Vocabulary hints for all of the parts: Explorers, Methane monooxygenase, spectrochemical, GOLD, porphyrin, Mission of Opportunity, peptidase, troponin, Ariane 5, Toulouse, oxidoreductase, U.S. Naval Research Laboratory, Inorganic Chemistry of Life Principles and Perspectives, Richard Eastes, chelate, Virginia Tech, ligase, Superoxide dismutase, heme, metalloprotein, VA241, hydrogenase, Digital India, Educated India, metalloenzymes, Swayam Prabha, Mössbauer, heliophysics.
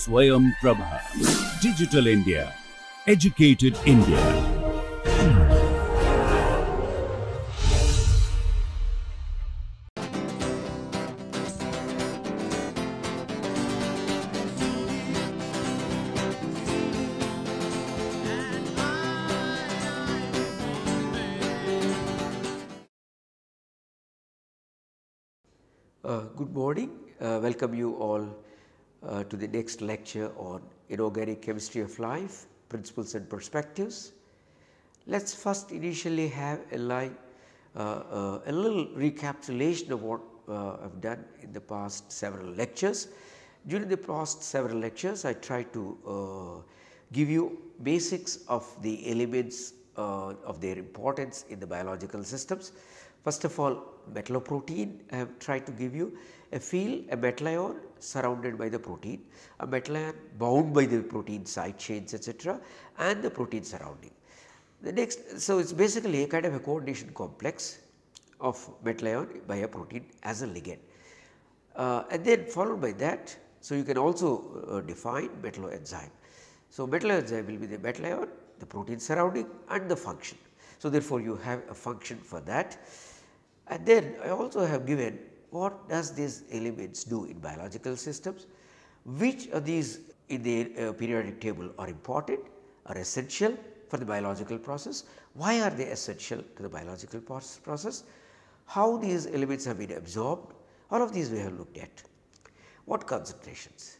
Swayam Prabha. Digital India. Educated India. Good morning, welcome you all to the next lecture on Inorganic Chemistry of Life, Principles and Perspectives. Let us first initially have a little recapitulation of what I have done in the past several lectures. During the past several lectures, I tried to give you basics of the elements of their importance in the biological systems. First of all, metalloprotein, I have tried to give you a feel, a metallion surrounded by the protein, a metallion bound by the protein side chains etc., and the protein surrounding. The next, so it is basically a kind of a coordination complex of metallion by a protein as a ligand and then followed by that. So, you can also define metalloenzyme. So, metalloenzyme will be the metallion, the protein surrounding and the function. So, therefore, you have a function for that. And then I also have given what does these elements do in biological systems, which of these in the periodic table are important, are essential for the biological process, why are they essential to the biological process, how these elements have been absorbed, all of these we have looked at. What concentrations,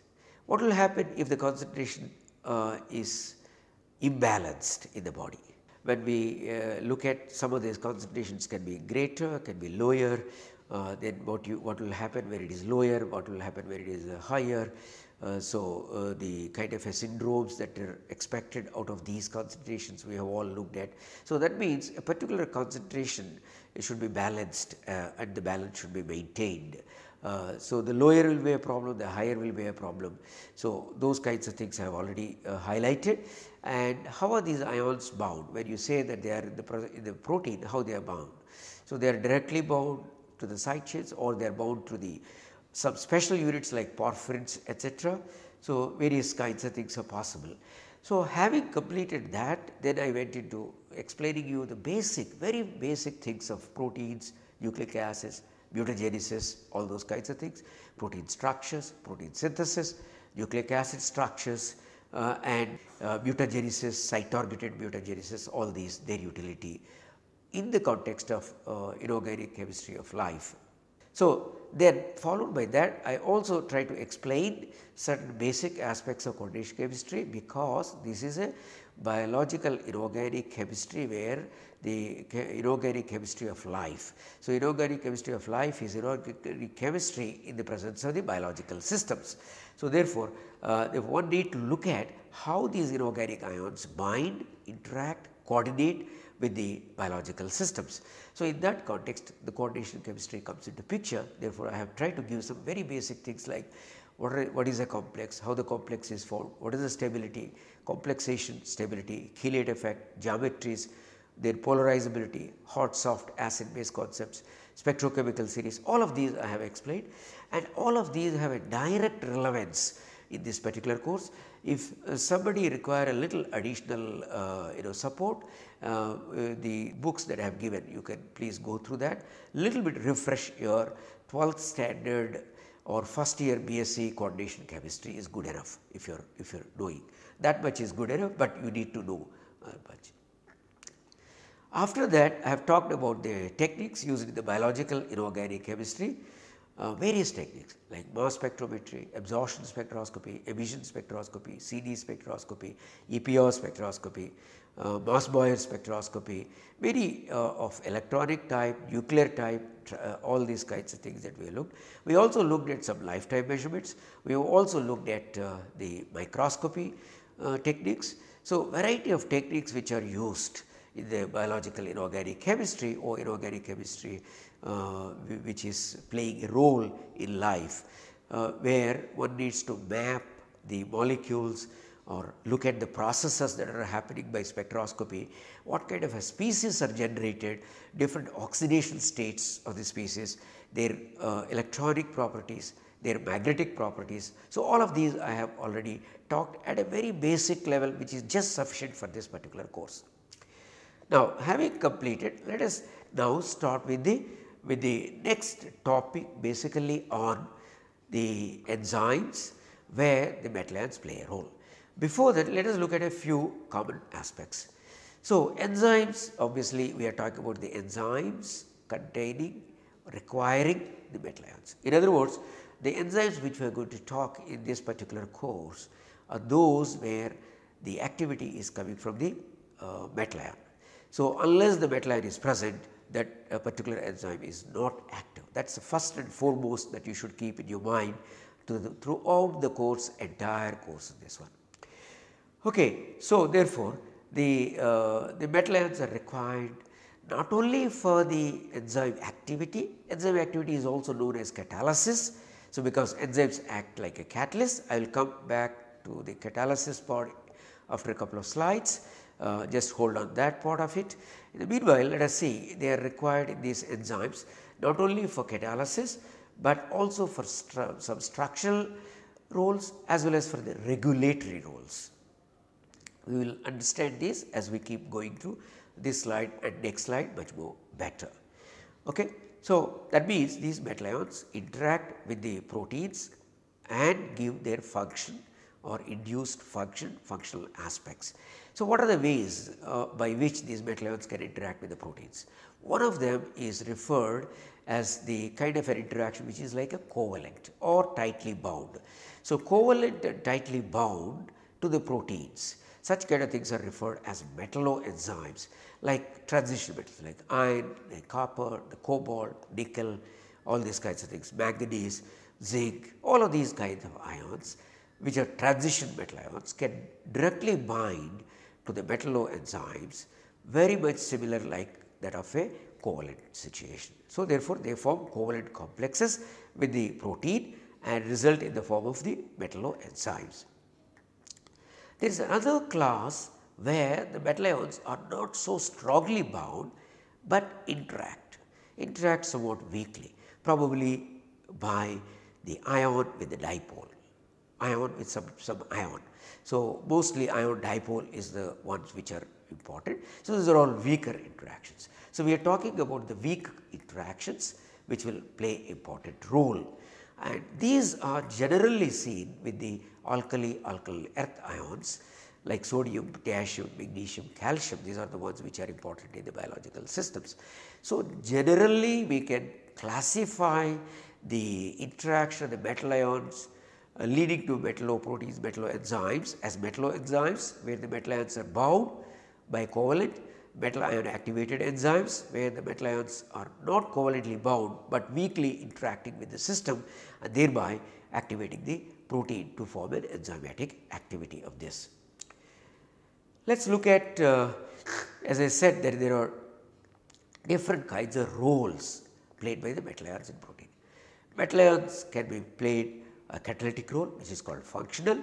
what will happen if the concentration is imbalanced in the body. When we look at some of these concentrations can be greater, can be lower, then what will happen where it is lower, what will happen where it is higher. So, the kind of syndromes that are expected out of these concentrations we have all looked at. So, that means a particular concentration should be balanced and the balance should be maintained. So, the lower will be a problem, the higher will be a problem. So, those kinds of things I have already highlighted. And how are these ions bound? When you say that they are in the protein, how they are bound? So, they are directly bound to the side chains or they are bound to the some special units like porphyrins etc. So, various kinds of things are possible. So, having completed that, then I went into explaining you the basic, very basic things of proteins, nucleic acids, mutagenesis, all those kinds of things, protein structures, protein synthesis, nucleic acid structures and mutagenesis, site targeted mutagenesis, all these their utility in the context of inorganic chemistry of life. So, then followed by that I also try to explain certain basic aspects of coordination chemistry, because this is a biological inorganic chemistry where the inorganic chemistry of life. So, inorganic chemistry of life is inorganic chemistry in the presence of the biological systems. So, therefore, if one need to look at how these inorganic ions bind, interact, coordinate with the biological systems. So, in that context the coordination chemistry comes into picture. Therefore, I have tried to give some very basic things like what is a complex, how the complex is formed, what is the stability, complexation, stability, chelate effect, geometries, their polarizability, hot, soft, acid base concepts, spectrochemical series, all of these I have explained, and all of these have a direct relevance in this particular course. If somebody require a little additional support, the books that I have given, you can please go through that, little bit refresh your 12th standard or first year BSc coordination chemistry is good enough. If you're doing that much is good enough, but you need to know much. After that I have talked about the techniques used in the biological inorganic chemistry, various techniques like mass spectrometry, absorption spectroscopy, emission spectroscopy, CD spectroscopy, EPR spectroscopy, Mössbauer spectroscopy, many of electronic type, nuclear type, all these kinds of things that we looked. We also looked at some lifetime measurements, we have also looked at the microscopy techniques. So, variety of techniques which are used in the biological inorganic chemistry or inorganic chemistry which is playing a role in life, where one needs to map the molecules or look at the processes that are happening by spectroscopy, what kind of a species are generated, different oxidation states of the species, their electronic properties, their magnetic properties. So, all of these I have already talked at a very basic level, which is just sufficient for this particular course. Now, having completed, let us now start with the next topic, basically on the enzymes where the metalloenzymes play a role. Before that, let us look at a few common aspects. So, enzymes, obviously we are talking about the enzymes requiring the metalloenzymes. In other words, the enzymes which we are going to talk in this particular course are those where the activity is coming from the metalloenzyme. So, unless the metalloenzyme is present, that a particular enzyme is not active. That is the first and foremost that you should keep in your mind throughout the course, entire course in this one. Okay. So, therefore, the metalloenzymes are required not only for the enzyme activity is also known as catalysis. So, because enzymes act like a catalyst, I will come back to the catalysis part after a couple of slides, just hold on that part of it. In the meanwhile, let us see they are required in these enzymes not only for catalysis, but also for some structural roles as well as for the regulatory roles. We will understand this as we keep going through this slide and next slide much more better. Okay. So, that means these metalloenzymes interact with the proteins and give their function or induced functional aspects. So, what are the ways by which these metalloenzymes can interact with the proteins? One of them is referred as the kind of an interaction which is like a covalent or tightly bound. So, covalent and tightly bound to the proteins. Such kind of things are referred as metalloenzymes, like transition metals like iron, like copper, the cobalt, nickel, all these kinds of things, manganese, zinc, all of these kinds of ions which are transition metal ions can directly bind to the metalloenzymes, very much similar like that of a covalent situation. So, therefore, they form covalent complexes with the protein and result in the form of the metalloenzymes. There is another class where the metalloenzymes are not so strongly bound, but interact somewhat weakly, probably by the ion with the dipole, ion with some ion. So, mostly ion dipole is the ones which are important. So, these are all weaker interactions. So, we are talking about the weak interactions which will play important role, and these are generally seen with the alkali earth ions like sodium, potassium, magnesium, calcium. These are the ones which are important in the biological systems. So, generally we can classify the interaction of the metal ions leading to metalloproteins, metalloenzymes as metalloenzymes where the metal ions are bound by covalent, metal ion activated enzymes where the metal ions are not covalently bound, but weakly interacting with the system and thereby activating the protein to form an enzymatic activity of this. Let us look at, as I said, that there are different kinds of roles played by the metalloenzymes in protein. Metalloenzymes can be played a catalytic role which is called functional.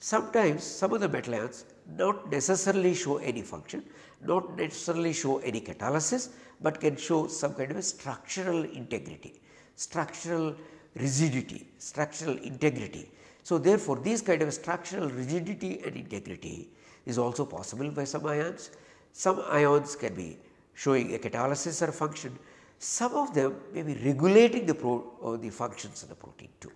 Sometimes some of the metalloenzymes not necessarily show any function, not necessarily show any catalysis, but can show some kind of a structural integrity, structural rigidity, structural integrity. So, therefore, these kind of structural rigidity and integrity is also possible by some ions. Some ions can be showing a catalysis or function, some of them may be regulating the functions of the protein too.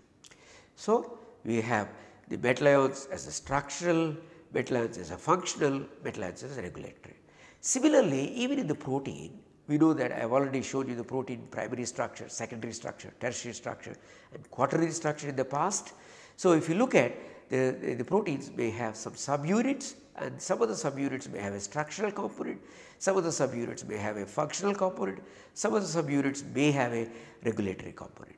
So, we have the metal ions as a structural, metal ions as a functional, metal ions as a regulatory. Similarly, even in the protein, we know that I have already showed you the protein primary structure, secondary structure, tertiary structure and quaternary structure in the past. So, if you look at the proteins may have some subunits and some of the subunits may have a structural component, some of the subunits may have a functional component, some of the subunits may have a regulatory component.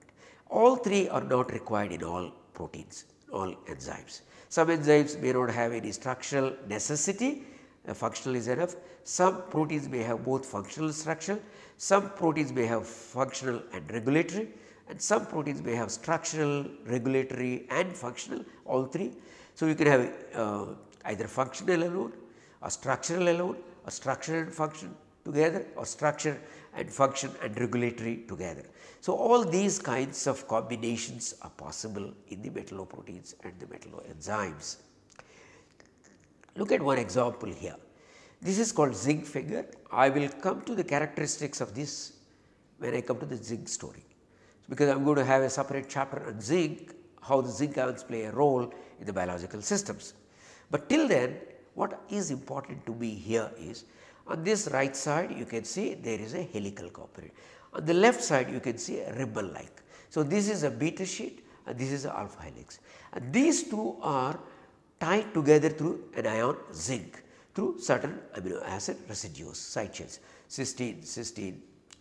All three are not required in all proteins, all enzymes. Some enzymes may not have any structural necessity, functional is enough. Some proteins may have both functional and structural, some proteins may have functional and regulatory, and some proteins may have structural, regulatory and functional, all three. So, you can have either functional alone or structural and function together, or structure and function and regulatory together. So, all these kinds of combinations are possible in the metalloproteins and the metalloenzymes. Look at one example here. This is called zinc finger. I will come to the characteristics of this when I come to the zinc story, because I am going to have a separate chapter on zinc, how the zinc ions play a role in the biological systems. But till then, what is important to me here is, on this right side you can see there is a helical cooperate, on the left side you can see a ribbon like. So, this is a beta sheet and this is an alpha helix, and these two are tied together through an ion zinc through certain amino acid residues, side chains, cysteine, cysteine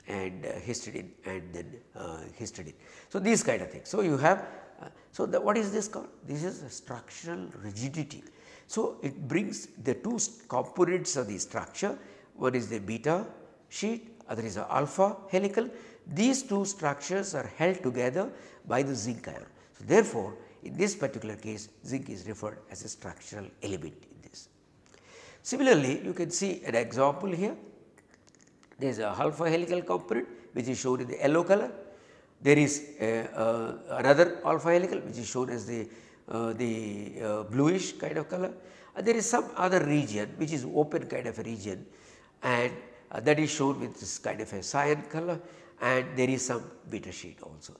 and histidine and then histidine. So, these kind of things. So, you have what is this called? This is a structural rigidity. So, it brings the two components of the structure, one is the beta sheet, other is the alpha helical. These two structures are held together by the zinc ion. So, therefore, in this particular case zinc is referred as a structural element in this. Similarly, you can see an example here. There is a alpha helical component which is shown in the yellow color. There is another alpha helical which is shown as the bluish kind of color, and there is some other region which is open kind of a region, and that is shown with this kind of a cyan color, and there is some beta sheet also.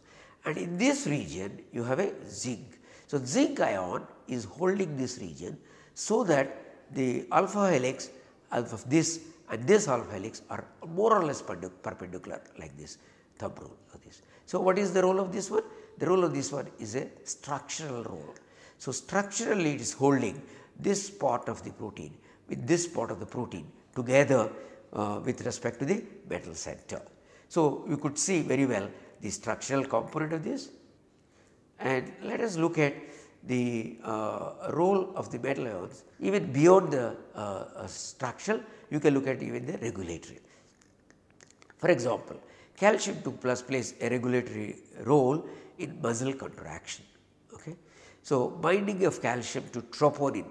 And in this region you have a zinc. So, zinc ion is holding this region so that the alpha helix of this and this alpha helix are more or less perpendicular like this, thumb rule of this. So, what is the role of this one? The role of this one is a structural role. So, structurally it is holding this part of the protein with this part of the protein together with respect to the metal center. So, you could see very well the structural component of this, and let us look at the role of the metal ions even beyond the structural. You can look at even the regulatory. For example, calcium 2+ plays a regulatory role in muscle contraction. Okay. So, binding of calcium to troponin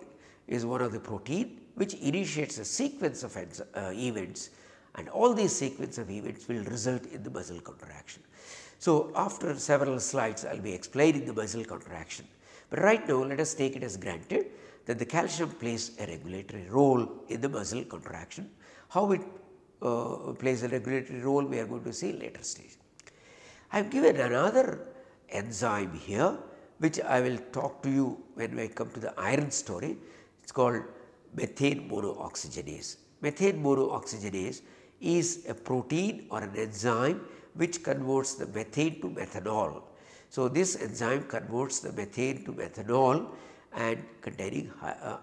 is one of the protein which initiates a sequence of events, and all these sequence of events will result in the muscle contraction. So, after several slides I will be explaining the muscle contraction, but right now let us take it as granted that the calcium plays a regulatory role in the muscle contraction. How it plays a regulatory role we are going to see later stage. I have given another enzyme here which I will talk to you when I come to the iron story. It is called methane monooxygenase. Methane monooxygenase is a protein or an enzyme which converts the methane to methanol. So, this enzyme converts the methane to methanol and containing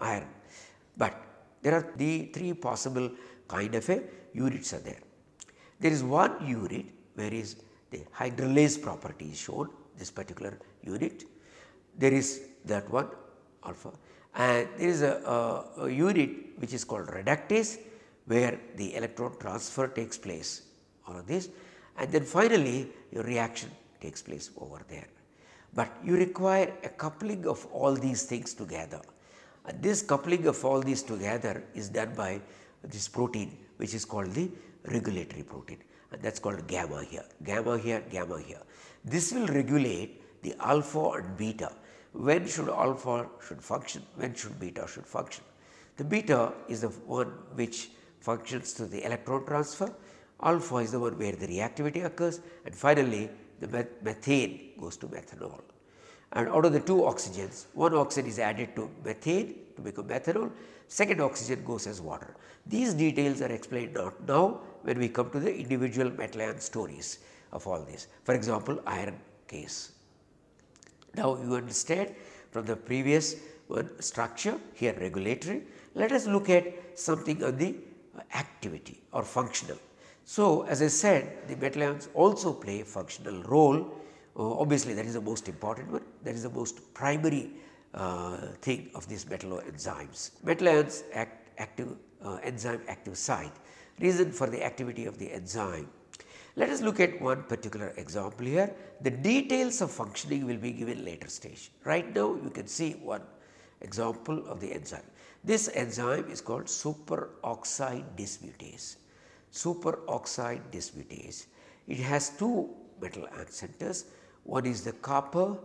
iron, but there are the three possible kind of a units are there. There is one unit where is the hydrolase property is shown, this particular unit, there is that one alpha, and there is a unit which is called reductase where the electron transfer takes place, all of this, and then finally your reaction takes place over there. But you require a coupling of all these things together, and this coupling of all these together is done by this protein which is called the regulatory protein, and that is called gamma here, gamma here, gamma here. This will regulate the alpha and beta. When should alpha should function, when should beta should function? The beta is the one which functions through the electron transfer, alpha is the one where the reactivity occurs, and finally the methane goes to methanol. And out of the two oxygens, one oxygen is added to methane to become methanol, second oxygen goes as water. These details are explained not now when we come to the individual metal ion stories of all this. For example, iron case. Now, you understand from the previous one structure here regulatory, let us look at something on the activity or functional. So, as I said, the metal ions also play a functional role, obviously that is the most important one, that is the most primary thing of these metalloenzymes. Metal ions act active enzyme active site, reason for the activity of the enzyme. Let us look at one particular example here. The details of functioning will be given later stage. Right now you can see one example of the enzyme. This enzyme is called superoxide dismutase. superoxide dismutase. It has two metal accentors, one is the copper,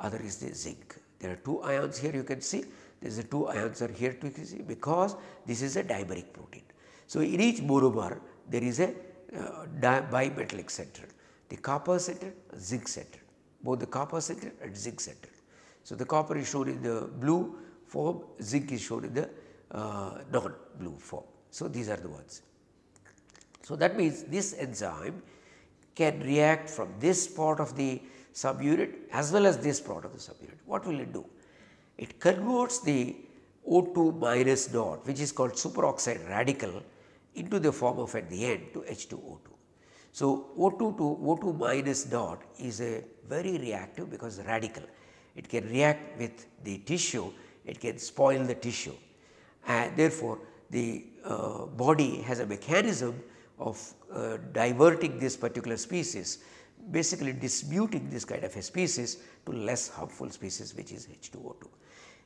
other is the zinc. There are two ions here, you can see there is a two ions are here to see, because this is a dimeric protein. So, in each monomer there is a bimetallic center, the copper center, zinc center, both the copper center and zinc center. So, the copper is shown in the blue form, zinc is shown in the non-blue form. So, these are the ones. So, that means this enzyme can react from this part of the subunit as well as this part of the subunit. What will it do? It converts the O2 minus dot, which is called superoxide radical, into the form of at the end to H2O2. So, O2 to O2 minus dot is a very reactive because radical. It can react with the tissue, it can spoil the tissue, and therefore, the body has a mechanism of diverting this particular species, basically dismuting this kind of a species to less harmful species, which is H2O2.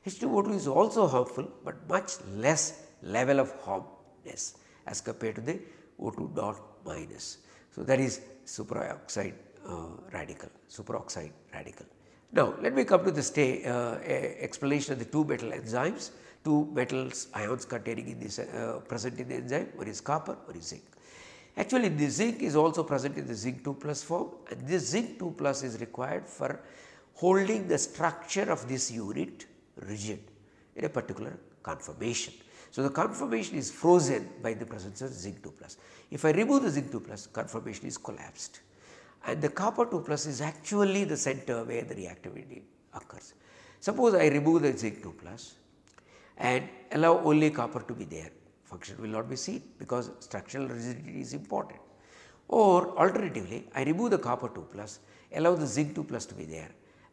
H2O2 is also harmful, but much less level of harmness as compared to the O2 dot minus. So, that is superoxide radical, superoxide radical. Now, let me come to the explanation of the two metal enzymes, two metals ions containing in this present in the enzyme, one is copper, one is zinc. Actually, the zinc is also present in the zinc 2 plus form, and this zinc 2 plus is required for holding the structure of this unit rigid in a particular conformation. So, the conformation is frozen by the presence of zinc 2 plus. If I remove the zinc 2 plus, conformation is collapsed, and the copper 2 plus is actually the center where the reactivity occurs. Suppose I remove the zinc 2 plus and allow only copper to be there, function will not be seen because structural rigidity is important. Or alternatively, I remove the copper 2 plus, allow the zinc 2 plus to be there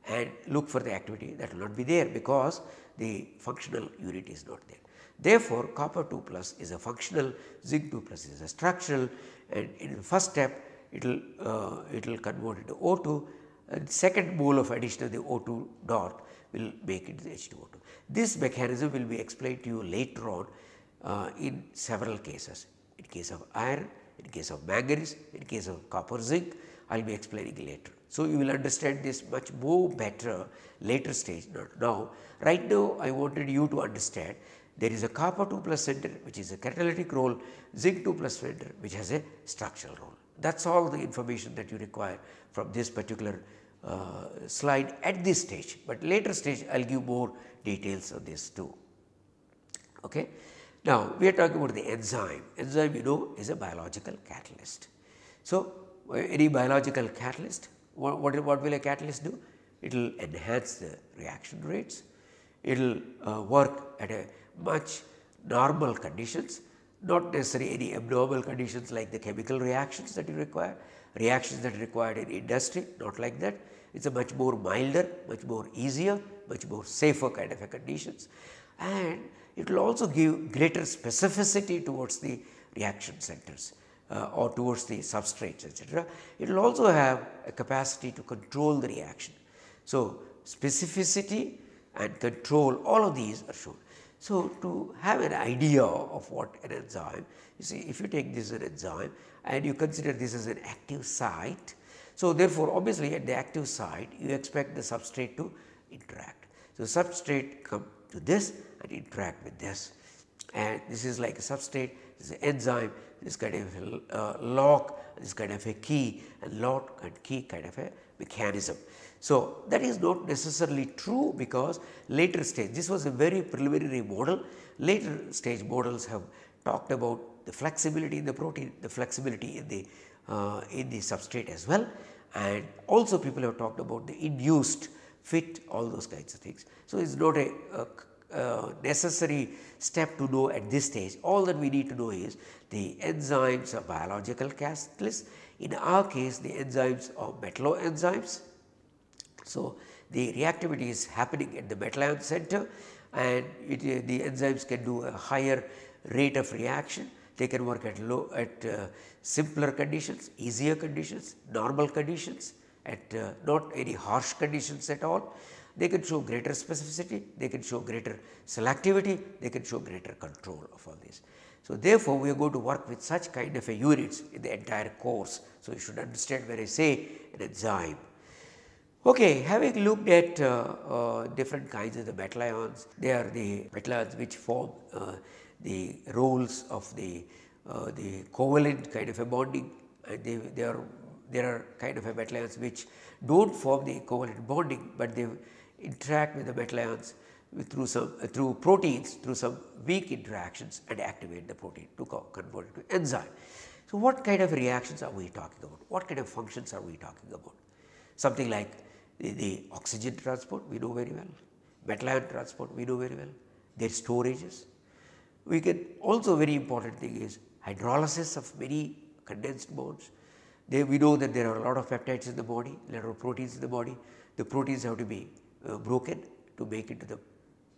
and look for the activity, that will not be there because the functional unit is not there. Therefore, copper 2 plus is a functional, zinc 2 plus is a structural, and in the first step it will convert into O2, and second mole of addition of the O2 dot will make it the H2O2. This mechanism will be explained to you later on in several cases, in case of iron, in case of manganese, in case of copper zinc, I will be explaining later. So, you will understand this much more better later stage, not now. Right now, I wanted you to understand there is a copper 2 plus center which is a catalytic role, zinc 2 plus center which has a structural role. That is all the information that you require from this particular slide at this stage, but later stage I will give more details on this too. Okay. Now, we are talking about the enzyme. Enzyme, you know, is a biological catalyst. So, any biological catalyst, what will a catalyst do? It will enhance the reaction rates, it will work at a much normal conditions, not necessarily any abnormal conditions like the chemical reactions that you require, reactions that are required in industry, not like that. It is a much more milder, much more easier, much more safer kind of a conditions, and it will also give greater specificity towards the reaction centers or towards the substrates, etc. It will also have a capacity to control the reaction. So, specificity and control, all of these are shown. So, to have an idea of what an enzyme, you see, if you take this as an enzyme and you consider this as an active site. So, therefore, obviously at the active site you expect the substrate to interact. So, substrate come to this and interact with this, and this is like a substrate, this is an enzyme, this kind of a lock, this kind of a key, and lock and key kind of a mechanism. So, that is not necessarily true because later stage, this was a very preliminary model, later stage models have talked about the flexibility in the protein, the flexibility in the substrate as well, and also people have talked about the induced fit, all those kinds of things. So, it is not a necessary step to know at this stage, all that we need to know is the enzymes are biological catalysts. In our case, the enzymes are metalloenzymes. So, the reactivity is happening at the metal ion center, and the enzymes can do a higher rate of reaction. They can work at simpler conditions, easier conditions, normal conditions, at not any harsh conditions at all. They can show greater specificity, they can show greater selectivity, they can show greater control of all this. So, therefore, we are going to work with such kind of a units in the entire course. So, you should understand when I say an enzyme. Okay, having looked at different kinds of the metal ions, they are the metal ions which form the roles of the covalent kind of a bonding, and there are kind of a metal ions which do not form the covalent bonding, but they interact with the metal ions through proteins, through some weak interactions, and activate the protein to convert it to enzyme. So, what kind of reactions are we talking about? What kind of functions are we talking about? Something like the oxygen transport we know very well, metal ion transport we know very well, their storages. We can also, very important thing is hydrolysis of many condensed bonds. We know that there are a lot of peptides in the body, there are proteins in the body. The proteins have to be broken to make it to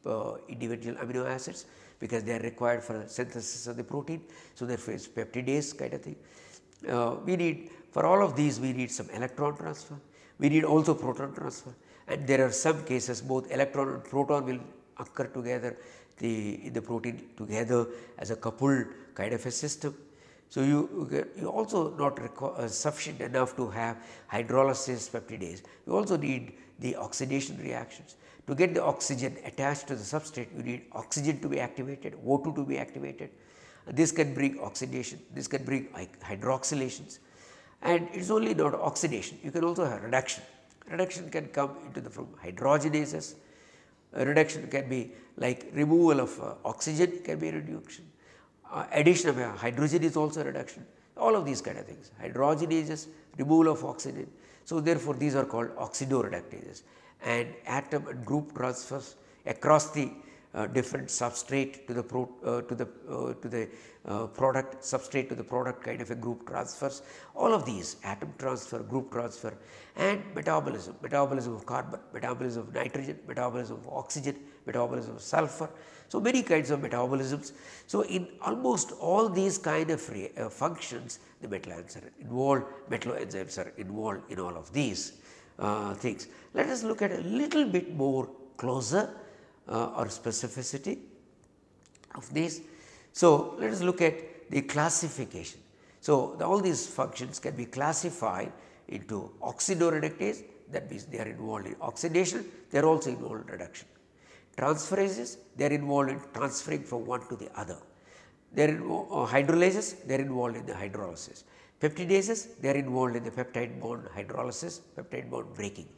the individual amino acids, because they are required for synthesis of the protein. So, therefore, it is peptidase kind of thing. We need, for all of these, we need some electron transfer, we need also proton transfer, and there are some cases both electron and proton will occur together in the protein together as a coupled kind of a system. So, you also not require sufficient enough to have hydrolysis peptidase, you also need the oxidation reactions. To get the oxygen attached to the substrate, you need oxygen to be activated, O2 to be activated. This can bring oxidation, this can bring hydroxylations, and it is only not oxidation, you can also have reduction. Reduction can come into the from hydrogenases. Reduction can be like removal of oxygen, can be reduction. Addition of hydrogen is also reduction, all of these kind of things, hydrogenases, removal of oxygen. So, therefore, these are called oxidoreductases, and atom and group transfers across the different substrate to the product, substrate to the product kind of a group transfers, all of these atom transfer, group transfer, and metabolism, metabolism of carbon, metabolism of nitrogen, metabolism of oxygen, metabolism of sulfur. So, many kinds of metabolisms. So, in almost all these kind of functions, the metal ions are involved, metalloenzymes are involved in all of these things. Let us look at a little bit more closer or specificity of these. So, let us look at the classification. So, all these functions can be classified into oxidoreductase, that means they are involved in oxidation, they are also involved in reduction. Transferases, they are involved in transferring from one to the other. They are hydrolysis, they are involved in the hydrolysis. Peptidases, they are involved in the peptide bond hydrolysis, peptide bond breaking.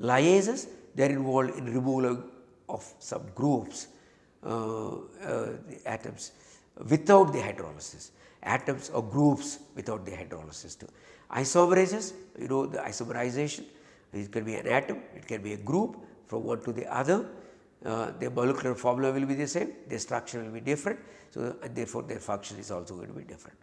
Liases, they are involved in removal of some groups, the atoms without the hydrolysis, atoms or groups without the hydrolysis too. Isomerases, you know the isomerization, it can be an atom, it can be a group from one to the other, their molecular formula will be the same, their structure will be different. So, and therefore, their function is also going to be different.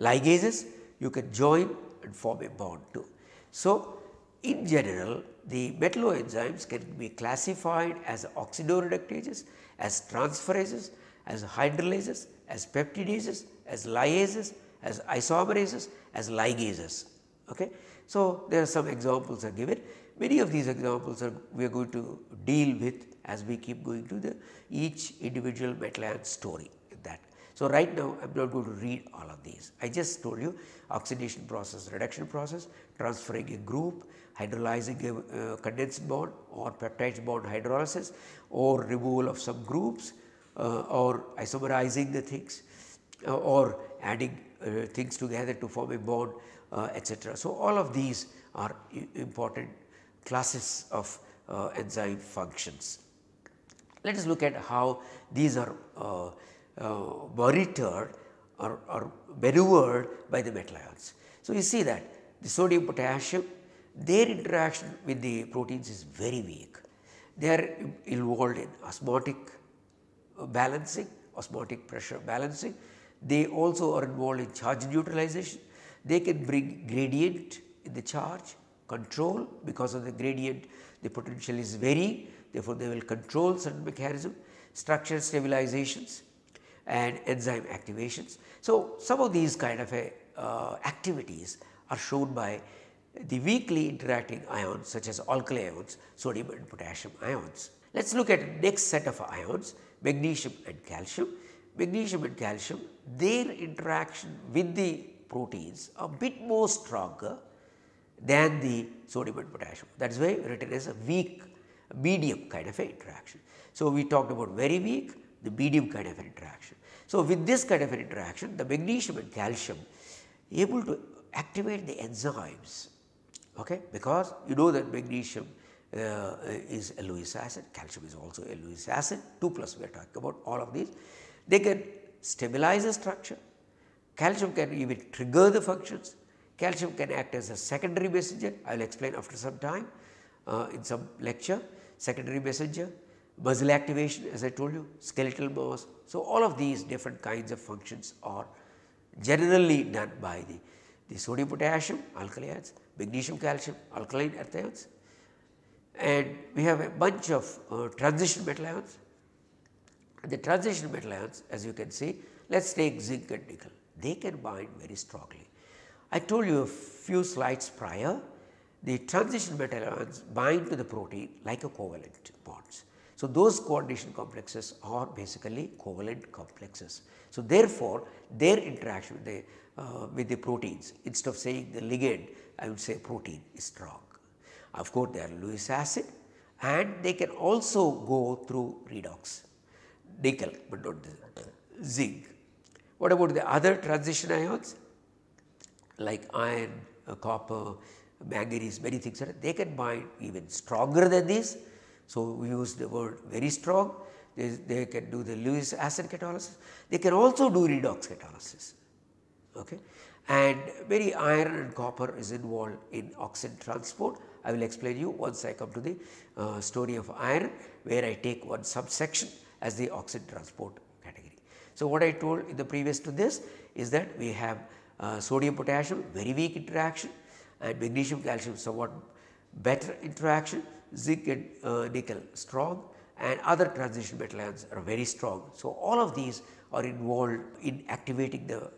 Ligases, you can join and form a bond too. So, in general, the metalloenzymes can be classified as oxidoreductases, as transferases, as hydrolyses, as peptidases, as liases, as isomerases, as ligases. Okay? So, there are some examples are given. Many of these examples are we are going to deal with as we keep going to the each individual metal ion story in that. So, right now I am not going to read all of these. I just told you oxidation process, reduction process, transferring a group, hydrolyzing a condensed bond or peptide bond hydrolysis, or removal of some groups, or isomerizing the things, or adding things together to form a bond, etc. So, all of these are important classes of enzyme functions. Let us look at how these are monitored or maneuvered by the metal ions. So, you see that the sodium potassium, their interaction with the proteins is very weak. They are involved in osmotic balancing, osmotic pressure balancing. They also are involved in charge neutralization. They can bring gradient in the charge control, because of the gradient the potential is varying, therefore, they will control certain mechanism, structure stabilizations, and enzyme activations. So, some of these kind of activities are shown by the weakly interacting ions such as alkali ions, sodium and potassium ions. Let us look at next set of ions, magnesium and calcium. magnesium and calcium, their interaction with the proteins are a bit more stronger than the sodium and potassium. That is why written as a weak, medium kind of an interaction. So, we talked about very weak, the medium kind of an interaction. So, with this kind of an interaction, the magnesium and calcium able to activate the enzymes, okay, because you know that magnesium is allylic acid, calcium is also allylic acid, 2+ we are talking about all of these. They can stabilize the structure, calcium can even trigger the functions, calcium can act as a secondary messenger, I will explain after some time in some lecture, secondary messenger, muscle activation as I told you, skeletal mass. So, all of these different kinds of functions are generally done by the sodium potassium alkali ions, magnesium calcium alkaline earth ions, and we have a bunch of transition metal ions. The transition metal ions, as you can see, let us take zinc and nickel, they can bind very strongly. I told you a few slides prior, the transition metal ions bind to the protein like a covalent bonds. So, those coordination complexes are basically covalent complexes. So, therefore, their interaction with the proteins, instead of saying the ligand, I would say protein is strong. Of course, they are Lewis acid and they can also go through redox, nickel but not zinc. What about the other transition ions like iron, copper, manganese, many things are, they can bind even stronger than this. So, we use the word very strong, they can do the Lewis acid catalysis, they can also do redox catalysis. Okay. And very iron and copper is involved in oxygen transport. I will explain you once I come to the story of iron, where I take one subsection as the oxygen transport category. So, what I told in the previous to this is that we have sodium potassium very weak interaction and magnesium calcium somewhat better interaction, zinc and nickel strong and other transition metal ions are very strong. So, all of these are involved in activating the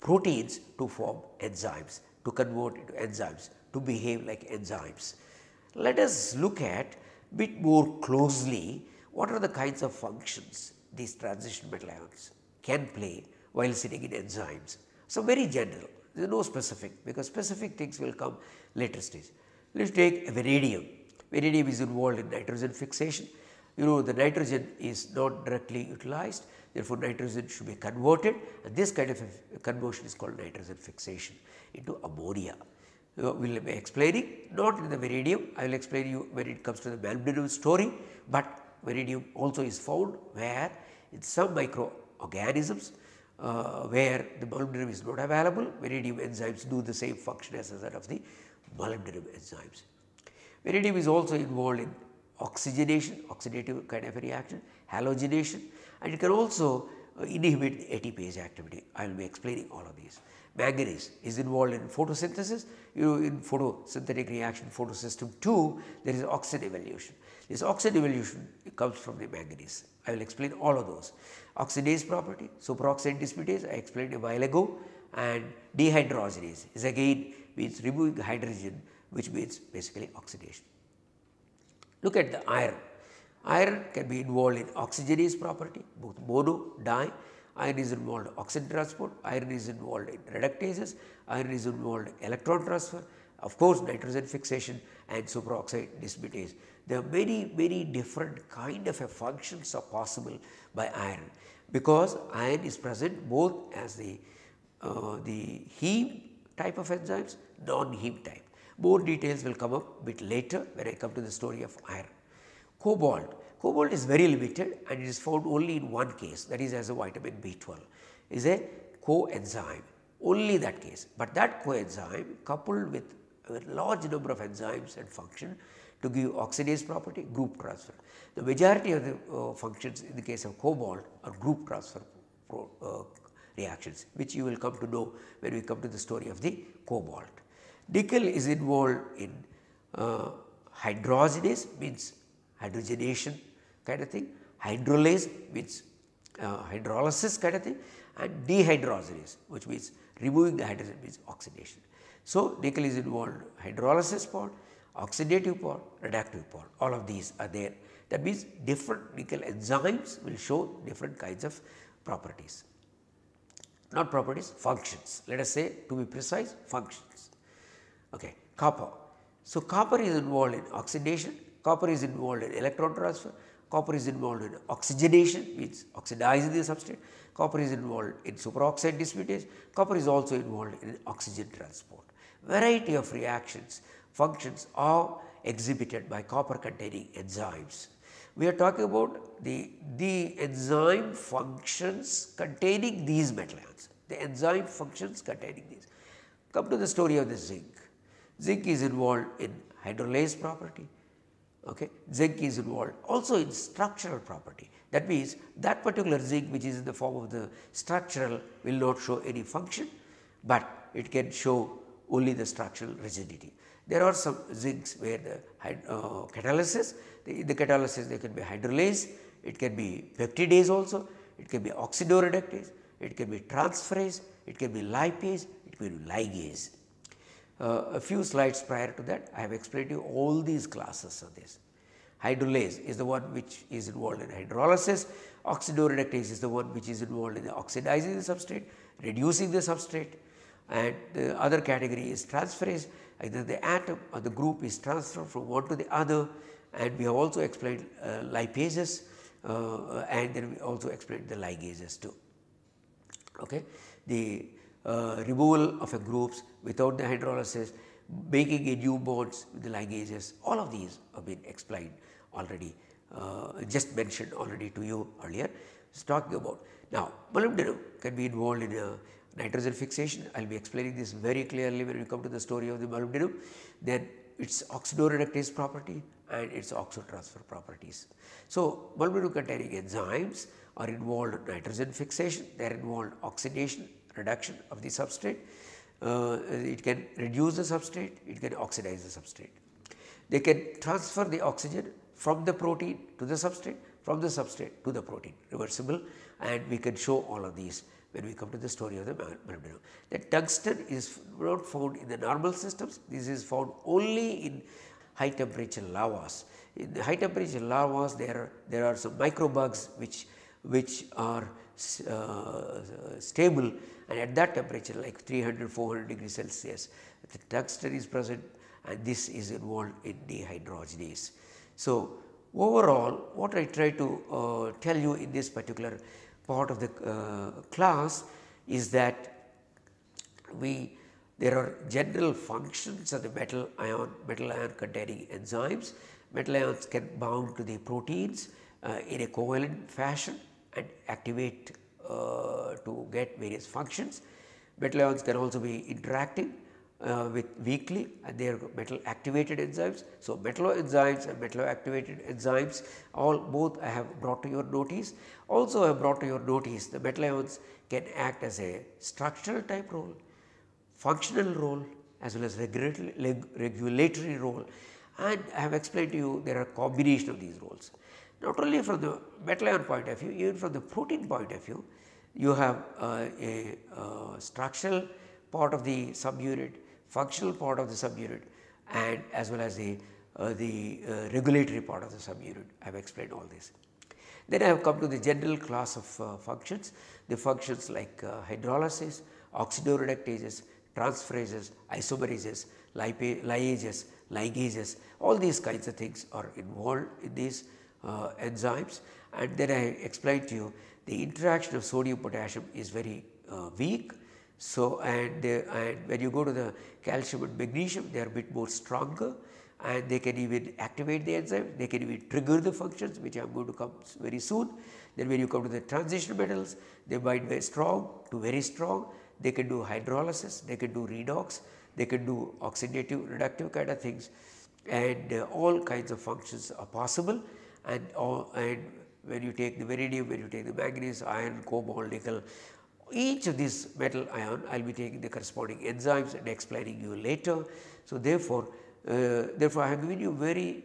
proteins to form enzymes, to convert into enzymes, to behave like enzymes. Let us look at bit more closely what are the kinds of functions these transition metal ions can play while sitting in enzymes. So, very general, there is no specific because specific things will come later stage. Let us take vanadium. Vanadium is involved in nitrogen fixation. You know, the nitrogen is not directly utilized, therefore, nitrogen should be converted and this kind of a conversion is called nitrogen fixation into ammonia. We will be explaining not in the vanadium, I will explain you when it comes to the molybdenum story, but vanadium also is found where in some microorganisms where the molybdenum is not available, vanadium enzymes do the same function as that of the molybdenum enzymes. Vanadium is also involved in oxygenation, oxidative kind of a reaction, halogenation, and it can also inhibit the ATPase activity. I will be explaining all of these. Manganese is involved in photosynthesis, you know, in photosynthetic reaction photosystem 2, there is oxygen evolution. This oxygen evolution comes from the manganese. I will explain all of those. Oxidase property, superoxide dismutase, I explained a while ago, and dehydrogenase is again means removing hydrogen, which means basically oxidation. Look at the iron. Iron can be involved in oxygenase property, both mono, di. Iron is involved in oxygen transport, iron is involved in reductases, iron is involved in electron transfer, of course, nitrogen fixation and superoxide dismutase. There are many different kind of a functions are possible by iron, because iron is present both as the heme type of enzymes, non-heme type. More details will come up bit later when I come to the story of iron. Cobalt. Cobalt is very limited and it is found only in one case, that is as a vitamin B12, is a coenzyme, only that case, but that coenzyme coupled with a large number of enzymes and function to give oxidase property, group transfer. The majority of the functions in the case of cobalt are group transfer reactions, which you will come to know when we come to the story of the cobalt. Nickel is involved in hydrogenase, means hydrogenation kind of thing, hydrolase means hydrolysis kind of thing, and dehydrogenase, which means removing the hydrogen means oxidation. So, nickel is involved in hydrolysis part, oxidative power, reductive power, all of these are there. That means, different chemical enzymes will show different kinds of properties, not properties, functions. Let us say, to be precise, functions. Okay, copper. So, copper is involved in oxidation, copper is involved in electron transfer, copper is involved in oxygenation, means oxidizing the substrate, copper is involved in superoxide dismutase, copper is also involved in oxygen transport. Variety of reactions, functions are exhibited by copper containing enzymes. We are talking about the enzyme functions containing these metal ions, the enzyme functions containing these. Come to the story of the zinc. Zinc is involved in hydrolase property, okay. Zinc is involved also in structural property. That means, that particular zinc which is in the form of the structural will not show any function, but it can show only the structural rigidity. There are some zincs where the catalysis, in the catalysis there can be hydrolase, it can be peptidase also, it can be oxidoreductase, it can be transferase, it can be lipase, it can be ligase. A few slides prior to that, I have explained to you all these classes of this. Hydrolase is the one which is involved in hydrolysis, oxidoreductase is the one which is involved in the oxidizing the substrate, reducing the substrate, and the other category is transferase. Either the atom or the group is transferred from one to the other, and we have also explained lipases and then we also explained the ligases too. Okay. The removal of a groups without the hydrolysis, making a new bonds with the ligases, all of these have been explained already, just mentioned already to you earlier. It's talking about now molybdenum can be involved in a nitrogen fixation. I will be explaining this very clearly when we come to the story of the molybdenum, then its oxidoreductase property and its oxotransfer properties. So, molybdenum containing enzymes are involved in nitrogen fixation, they are involved in oxidation, reduction of the substrate, it can reduce the substrate, it can oxidize the substrate. They can transfer the oxygen from the protein to the substrate, from the substrate to the protein, reversible, and we can show all of these when we come to the story of the molybdenum. The tungsten is not found in the normal systems, this is found only in high temperature lavas. In the high temperature lavas, there are some microbugs which are stable, and at that temperature like 300–400 degrees Celsius, the tungsten is present and this is involved in dehydrogenase. So, overall what I try to tell you in this particular part of the class is that there are general functions of the metal ion containing enzymes. Metal ions can bound to the proteins in a covalent fashion and activate to get various functions. Metal ions can also be interacting with weakly, and they are metal activated enzymes. So, metalloenzymes and metalloactivated enzymes, all both I have brought to your notice. Also I have brought to your notice the metal ions can act as a structural type role, functional role, as well as regulatory role, and I have explained to you there are combination of these roles. Not only from the metal ion point of view, even from the protein point of view, you have a structural part of the subunit, functional part of the subunit, and as well as the regulatory part of the subunit. I have explained all this. Then I have come to the general class of functions, the functions like hydrolysis, oxidoreductases, transferases, isomerases, liases, ligases, all these kinds of things are involved in these enzymes. And then I explained to you the interaction of sodium potassium is very weak. So, and when you go to the calcium and magnesium, they are a bit more stronger, and they can even activate the enzyme, they can even trigger the functions which I am going to come very soon. Then when you come to the transition metals, they bind very strong to very strong, they can do hydrolysis, they can do redox, they can do oxidative, reductive kind of things, and all kinds of functions are possible. And when you take the vanadium, when you take the manganese, iron, cobalt, nickel, each of these metal ion, I will be taking the corresponding enzymes and explaining you later. So, therefore, I have given you very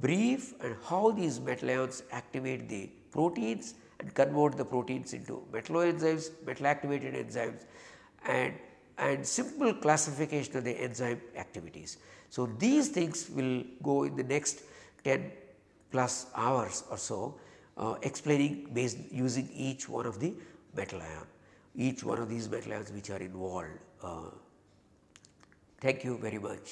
brief and how these metal ions activate the proteins and convert the proteins into metalloenzymes, metal activated enzymes, and simple classification of the enzyme activities. So, these things will go in the next 10 plus hours or so, explaining based using each one of the metal ion, each one of these metal ions which are involved. Thank you very much.